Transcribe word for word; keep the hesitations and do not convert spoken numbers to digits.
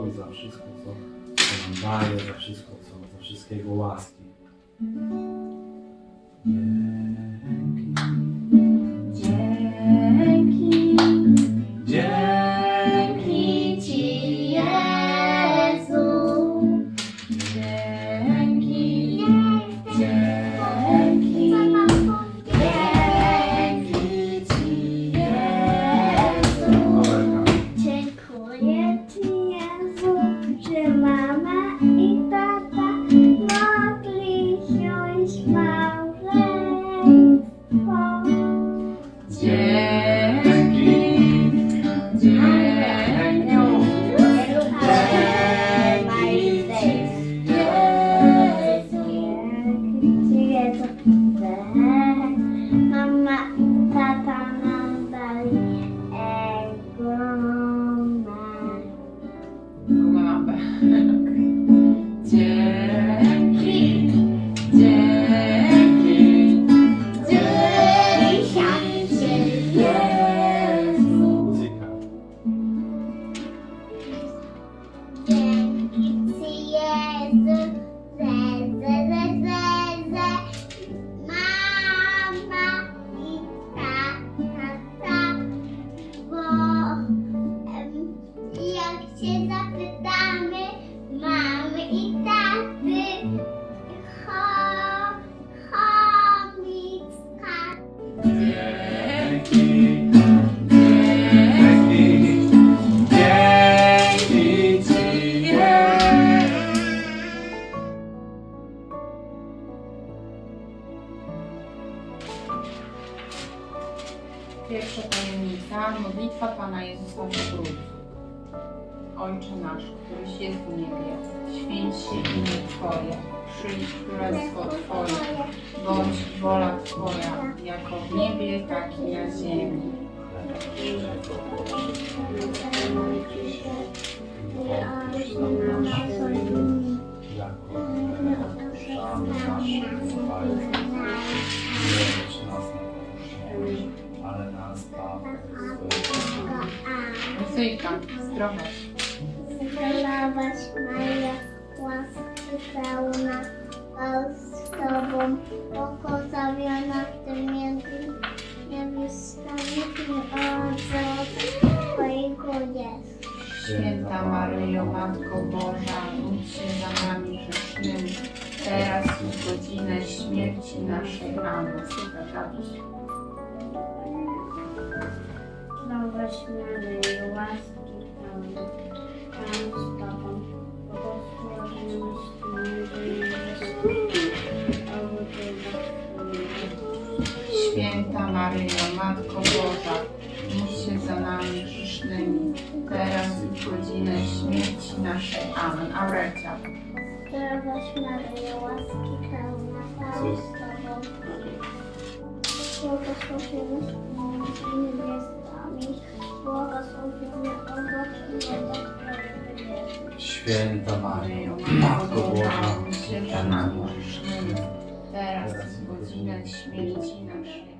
Bogu za wszystko, co, co nam daje, za wszystko, co, za wszystkie Jego łaski. Dzięki, dzięki, dzięki Ci, Jezu. Dzięki, dzięki, dzięki Ci, Jezu. Dziękuję Ci, Jezu, że mama i tata mogli wziąć małżeństwo. Pierwsza tajemnica, modlitwa Pana Jezusa w Królu. Ojcze nasz, któryś jest w niebie, święć się imię Twoje, przyjdź królestwo Twoje, bądź wola Twoja, jako w niebie, tak i na ziemi. Ale nas muzyjka, zdrowaś. Zdrowaś Maria, łaski pełna, Pan z Tobą, błogosławiona Ty między niebieskami i owoc Twojego jest. Święta Maryjo, Matko Boża, módl się za nami grzesznymi, teraz i w godzinę śmierci naszej. Amen. Zdrowaś Maryjo, łaski pełna, Pan z Tobą, błogosławionaś Ty między niebieskimi a owoc. Święta Maryjo, Matko Boża, módl się za nami grzesznymi, teraz i w godzinę śmierci naszej. Amen. Aurelia. Zdrowaś Maryjo, łaski pełna, Pan z Tobą, błogosławionaś Ty między niebieskimi. Święta Maryjo, Matko Boża, módl się za nami grzesznymi, teraz i w godzinę śmierci naszej.